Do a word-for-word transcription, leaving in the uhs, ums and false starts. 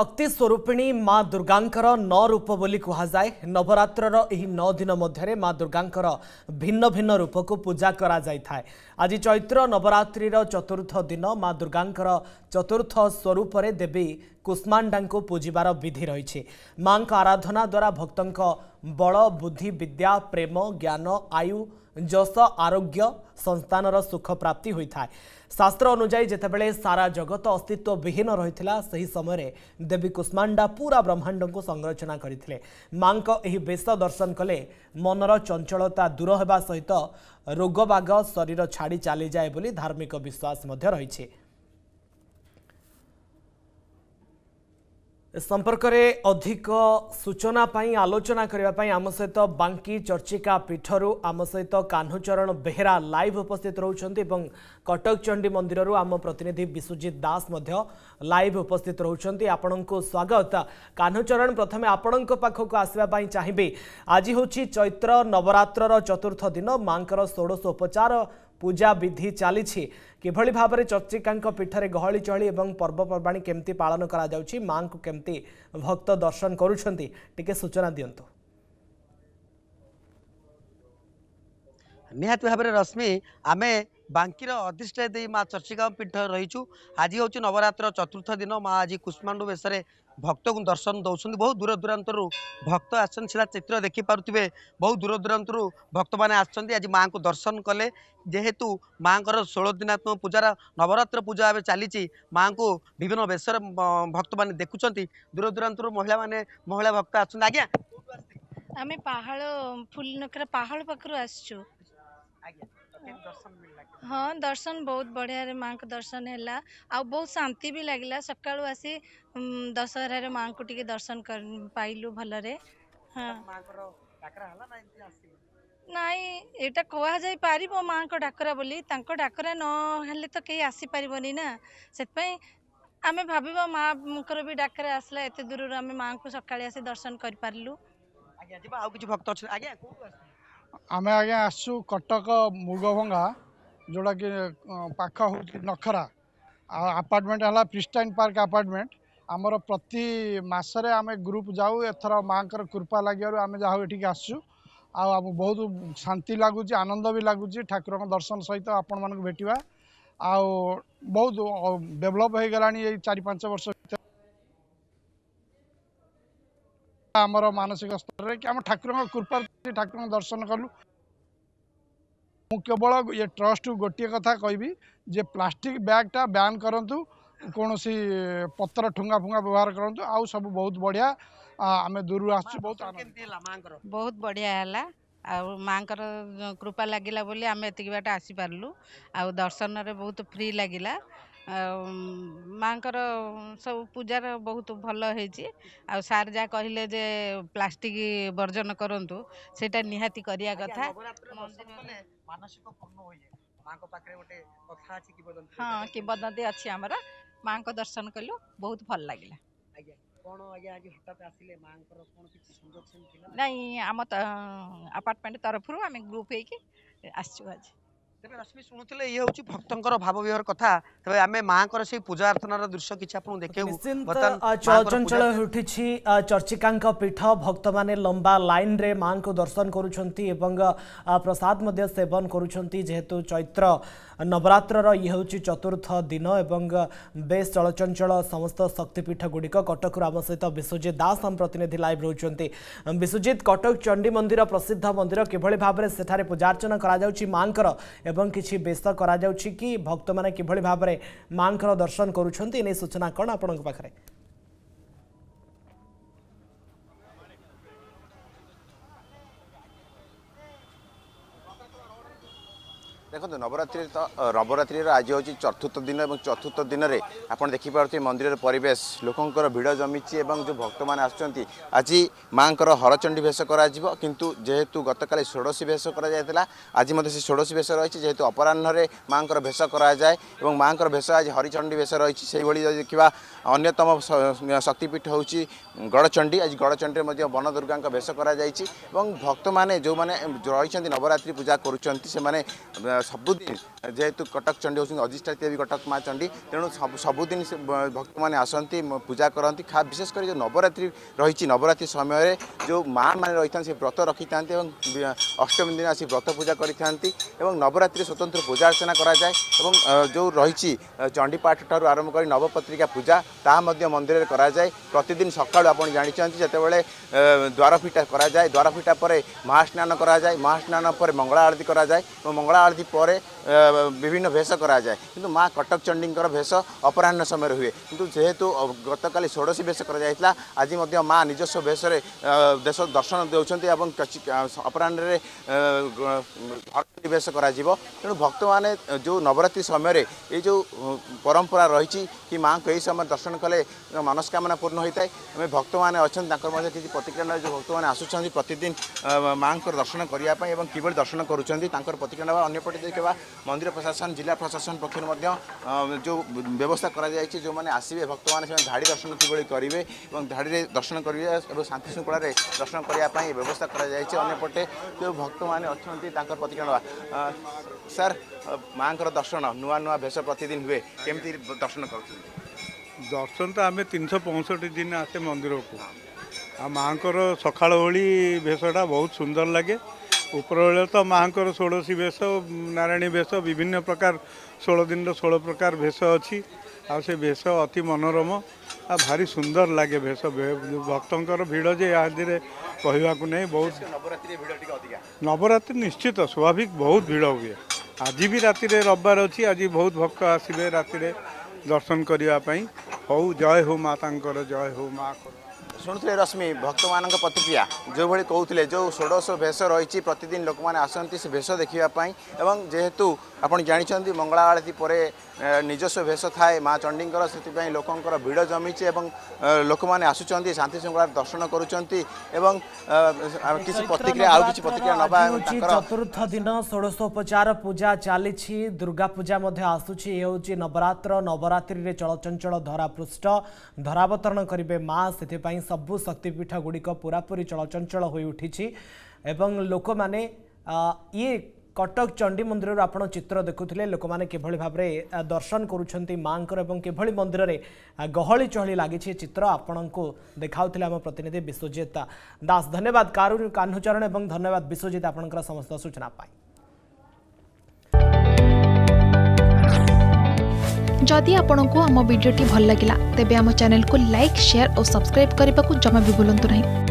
शक्ति स्वरूपिणी माँ दुर्गांकर नौ रूप बोली कहुए। नवरात्रर यही नौ दिन मध्य माँ दुर्गांकर भिन्न भिन्न रूप को पूजा करा जाय थाए। आज चैत्र नवरात्रिर चतुर्थ दिन माँ दुर्गांकर चतुर्थ स्वरूप देवी कुष्मांडा को पूजिबार विधि रही। माँ का आराधना द्वारा भक्तों बल बुद्धि विद्या प्रेम ज्ञान आयु जस आरोग्य संस्थानर सुख प्राप्ति होता है। शास्त्र अनुजाई जितेबले सारा जगत अस्तित्व विहीन रही सही समय देवी कुष्मांडा पूरा ब्रह्मांड को संरचना करते। माँ का यही बेश दर्शन कले मनर चंचलता दूर होगा सहित रोगबाग शरीर छाड़ी चली जाए बोली धार्मिक विश्वास रही। संपर्क में अधिक सूचना आलोचना करने आम सहित बांकी चर्चिका पीठर आम सहित कान्हचरण बेहरा लाइव उपस्थित रोचंती। कटक चंडी मंदिर आम प्रतिनिधि विश्वजीत दास लाइव उपस्थित रोचंती। आपण को स्वागत। कान्हचरण, प्रथमे आपण पाखक आसवाई चाहिए। आज हूँ चैत्र नवरात्रर चतुर्थ दिन मांकर षोडशोपचार पूजा विधि चली किभली भाव में चर्चिका पीठर गहली चहली और पर्वपर्वाणी केमती पालन करा मां को केमती भक्त दर्शन करूछंती टिके सूचना दियंतु। निहात भाव रश्मि आम बांकीर अधिष्ठाय दे माँ चर्चिका पीठ रहीचु। आज हूँ नवरात्र चतुर्थ दिन माँ आज कुष्मांडु बेश भक्त को दर्शन दौरान बहुत दूर दूरांतर भक्त आसान चित्र देखी पारे। बहुत दूर दूरांतर भक्त मैंने आज माँ को दर्शन कले। जेहेतु माँ को षोलो दिनात्मक पूजार नवरात्र पूजा अब चली माँ को विभिन्न बेश भक्त मैंने देखुं। दूर दूरांतर महिला मैंने महिला भक्त आसान। आज्ञा आम पहाड़ फुलनखरा पहाड़ पाखु आसचु। हाँ दर्शन बहुत बढ़िया रे माँ को दर्शन हैला आ बहुत शांति भी लगला। सका आसी दशहरा रे माँ को टिके दर्शन कर पाइलु भल रे। हाँ नाई एटा कह जाई पारी माँ को डाकरा बोली तांको डाकरा न हेले तो कहीं आसी पारबनी ना। से आम भाबा माँ को भी डाकरा आसला एते दूर आम माँ को सका आसी दर्शन कर पारलु। आज्ञा जी आउ किछु भक्त अछि। आज्ञा को आम आज्ञा आसु कटक मुगभंगा जोड़ा कि पाख हो नखरा आपार्टमेंट है प्रिस्टाइन पार्क आपार्टमेंट। आमर प्रति मसरे आम ग्रुप जाऊँ एथर माँ को कृपा लगे आम जाओ ये आसु। आम बहुत शांति लगुच आनंद भी लगुच ठाकुर दर्शन सहित आपण मानक भेटा आउ बहुत डेभलप हो गला चार पांच वर्ष आमर मानसिक स्तर में कि आम ठाकुर कृपा ठाकुर दर्शन कलु। मु केवल ये ट्रस्ट गोटे कथा कहबी जे प्लास्टिक बैगटा बैन करतु कौन सी पत्र ठुंगा फुंगा व्यवहार करतु। आउ सब बहुत बढ़िया आम दूर आस बहुत आनंद बहुत बढ़िया है। आउ माँ कृपा लगिला बोली आम एतिक बाट आसी पारलु। आउ दर्शन रे बहुत फ्री लगिला। माँ को सब पूजार बहुत भल होती। आ सार जा कहले जे प्लास्टिक वर्जन करंतु सेटा निहाती करिया कथा। हाँ कि बदंती अच्छी आमर माँ को दर्शन कलु बहुत भल लगिला। नहीं आम अपार्टमेंट तरफ आम ग्रुप हो तेज रश्मि शुणुले ये हूँ भक्तर भाव विहार कथा। तेज आम माँ को पूजा अर्चनार दृश्य किसी चंचल उठी चर्चिका पीठ भक्त मैंने लंबा लाइन रे माँ को दर्शन कर प्रसाद सेवन करेतु। चैत्र नवरात्रर ये हूँ चतुर्थ दिन एवं बेस चलचंचल समस्त शक्तिपीठ गुड़िक। कटक आम सहित विश्वजीत दास आम प्रतिनिधि लाइव रोचंती। विश्वजीत, कटक चंडी मंदिर प्रसिद्ध मंदिर किभली भाव से पूजार्चना कर एवं किसी बेस करा जाउछि कि भक्त माने किभली भाव में माँ को दर्शन करूछंती ने सूचना कौन आपण को पाखरे? देखो नवरात्रि तो नवरात्रि आज हूँ चतुर्थ दिन और चतुर्थ दिन में आपड़ देखिपे मंदिर परिवेश लोकंर भिड़ जमी और जो भक्त मैंने आसुँच आज माँ को हरचंडी भेष किंतु जेहेतु गत काली षोडशी भेष कर आज मत षोडशी भेष रही जेहेतु अपराह्न माँ को भेष कराए और माँ को भेष आज हरिचंडी भेष रही। से देखा अन्यतम शक्तिपीठ हूँ गड़चंडी। आज गड़चंडी वन दुर्गा भेष कर भक्त मैंने जो मैंने रही नवरात्रि पूजा करुँच सबुदिन जेहेतु कटक चंडी होउछन अधिष्ठा देवी कटक माँ चंडी तेणु सबुदिन भक्त मैंने आसती पूजा करती खा विशेषकर जो नवरात्रि रही नवरात्रि समय जो माँ मैंने रही था व्रत रखी था अष्टमी दिन आसी व्रत पूजा करती नवरात्रि स्वतंत्र पूजा अर्चना कराए जो रही चंडीपाठ ठार आरंभ कर नवपत्रिका पूजा ताह मंदिर में कराए प्रतिदिन सकाल आप जानते जितेबाला द्वारफिटा कराए द्वारफिटा पर महास्नान कराए महास्नान पर मंगला आरती कराए मंगला आरती पर विभिन्न भेष कराए किंतु माँ कटक चंडी भेष अपराह्न समय हुए किंतु जेहेतु गत काली षोडशी भेष कर आज माँ निजस्व भेष देश दर्शन देते अपराह्न भेष कर तेणु भक्त मैंने जो नवरात्रि समय ये जो परंपरा रही कि माँ को यही समय दर्शन कले मनस्कामना पूर्ण होता है भक्त मैंने अच्छा किसी प्रतिक्रिया जो भक्त मैंने आसुँच प्रतिदिन माँ को दर्शन करने कि दर्शन कर प्रतिक्रिया अंपटे देखा मंदिर प्रशासन जिला प्रशासन पक्षर जो व्यवस्था करो मैंने आसवे भक्त मैंने धाड़ी दर्शन किभली करेंगे और धाड़ी दर्शन करेंगे शांति श्रृंखला दर्शन करने व्यवस्था करपटे जो भक्त मैंने अच्छा प्रतिक्रिया सर माँ को दर्शन नुआ नुआ भेष प्रतिदिन हुए केमती दर्शन कर दर्शन तो आम तीन सौ पैंसठ दिन आसे मंदिर को आ माँ को सकाल ओली भेषटा बहुत सुंदर लगे उपरवे तो माँ को षोड़शी भेष नारायणी भेष विभिन्न प्रकार षोल दिन रोल प्रकार भेष अच्छी से भेष अति मनोरम आ भारी सुंदर लगे भेष भक्तर भिड़ जे ये कहवाक नहीं बहुत नवरात्रि निश्चित स्वाभाविक बहुत भिड़ हुए आज भी राति रविवार अच्छी आज बहुत भक्त आसवे राति दर्शन करने हौ जय हो माँ जय हो माँ शुणुते रश्मि भक्त मान प्रतिक्रिया जो भाई कहते जो षोडश भेष रही प्रतिदिन लोक मैंने आसती से भेष देखापी एवं जेहेतु आप जानते मंगला आरती पर निजस्व भेष थाए माँ चंडी से लोकंर भिड़ जमी लोक मैंने आसुँच शांति श्रृंखला दर्शन कर चतुर्थ दिन षोडशोपचार पूजा चली दुर्गा पूजा आसूची ये हूँ नवरात्र नवरात्रि चलचंचल धरापृष्ठ धरावतरण करेंगे माँ से सबु शक्तिपीठ गुड़िक पूरापूरी चलचंचल हो उठी एवं लोक माने ये कटक चंडी मंदिर आप चित्र देखुले लोक मैंने किभली भाव में दर्शन करुँच माँ को किभली मंदिर में गहली चहली लगी चित्र आपण को देखा आम प्रतिनिधि विश्वजीत दास धन्यवाद कान्हुचरण और धन्यवाद विश्वजीत आपणकर समस्त सूचना जदि आपंक आम भिडी भल लगा तेब आम चैनल को लाइक शेयर और सब्सक्राइब करने को जमा भी बुलां नहीं।